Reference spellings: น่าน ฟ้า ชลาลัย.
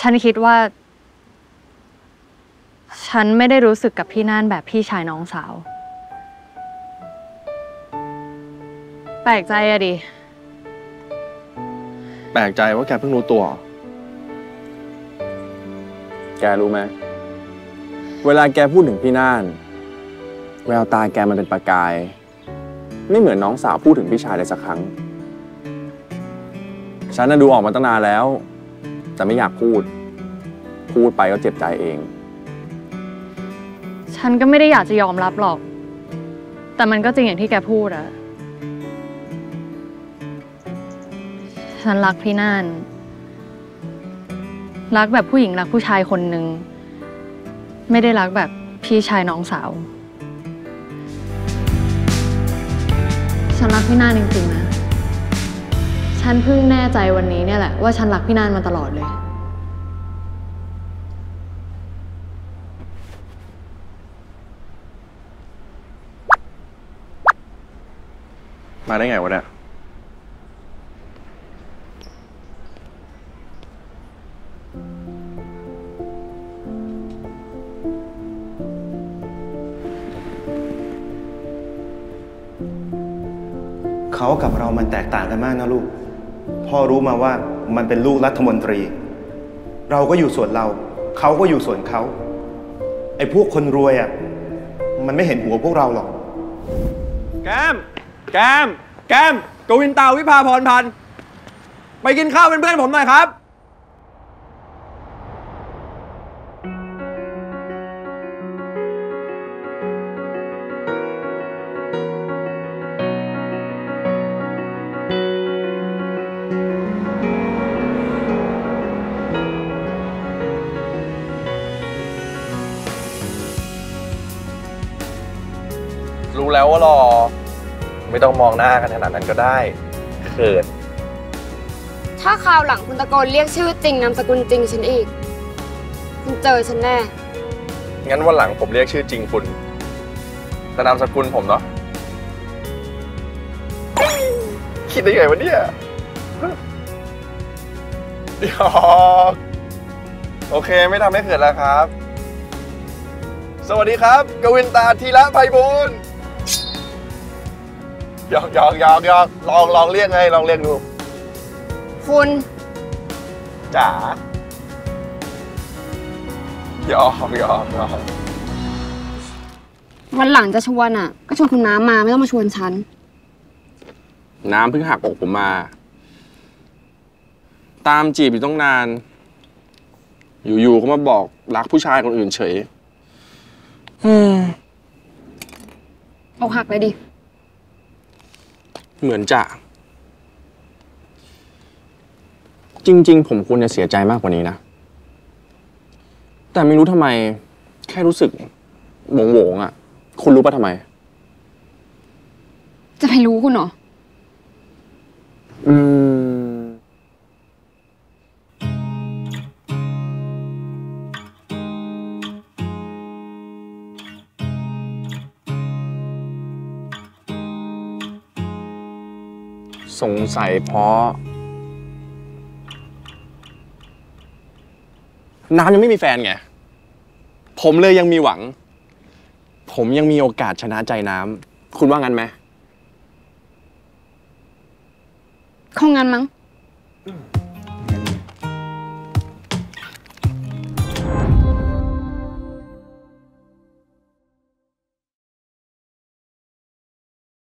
ฉันคิดว่าฉันไม่ได้รู้สึกกับพี่น่านแบบพี่ชายน้องสาวแปลกใจอะดิแปลกใจว่าแกเพิ่งรู้ตัวแกรู้ไหมเวลาแกพูดถึงพี่น่านแววตาแกมันเป็นประกายไม่เหมือนน้องสาวพูดถึงพี่ชายเลยสักครั้งฉันน่ะดูออกมาตั้งนานแล้วแต่ไม่อยากพูดไปก็เจ็บใจเองฉันก็ไม่ได้อยากจะยอมรับหรอกแต่มันก็จริงอย่างที่แกพูดอะฉันรักพี่น่านรักแบบผู้หญิงรักผู้ชายคนหนึ่งไม่ได้รักแบบพี่ชายน้องสาวฉันรักพี่น่านจริงๆนะฉันเพิ่งแน่ใจวันนี้เนี่ยแหละว่าฉันรักพี่น่านมาตลอดเลยมาได้ไงวะเนี่ยเขากับเรามันแตกต่างกันมากนะลูกพ่อรู้มาว่ามันเป็นลูกรัฐมนตรีเราก็อยู่ส่วนเราเขาก็อยู่ส่วนเขาไอ้พวกคนรวยอ่ะมันไม่เห็นหัวพวกเราหรอกแก้มกวินตาวิภาพรพันธ์ไปกินข้าวเป็นเพื่อนผมหน่อยครับรู้แล้วว่ารอไม่ต้องมองหน้ากันขนาดนั้นก็ได้เขินถ้าคราวหลังคุณตะโกนเรียกชื่อจริงนามสกุลจริงฉันอีกคุณเจอฉันแน่งั้นวันหลังผมเรียกชื่อจริงคุณแต่นามสกุลผมเนาะคิดได้ไงวะเนี่ยโอเคไม่ทำให้เขินแล้วครับสวัสดีครับกวินตาธีระไพบูลย์ยอกลองเรียกไงลองเรียกดูคุณจ๋ายอกวันหลังจะชวนอ่ะก็ชวนคุณน้ำมาไม่ต้องมาชวนฉันน้ำเพิ่งหักอกผมมาตามจีบอยู่ต้องนานอยู่ๆเขามาบอกรักผู้ชายคนอื่นเฉยเอาหักเลยดิเหมือนจะจริงๆผมควรจะเสียใจมากกว่านี้นะแต่ไม่รู้ทำไมแค่รู้สึกโง่ๆอ่ะคุณรู้ป่ะทำไมจะไปรู้คุณเหรอสงสัยเพราะน้ำยังไม่มีแฟนไงผมเลยยังมีหวังผมยังมีโอกาสชนะใจน้ำคุณว่างั้นไหมคงงั้นมั้ง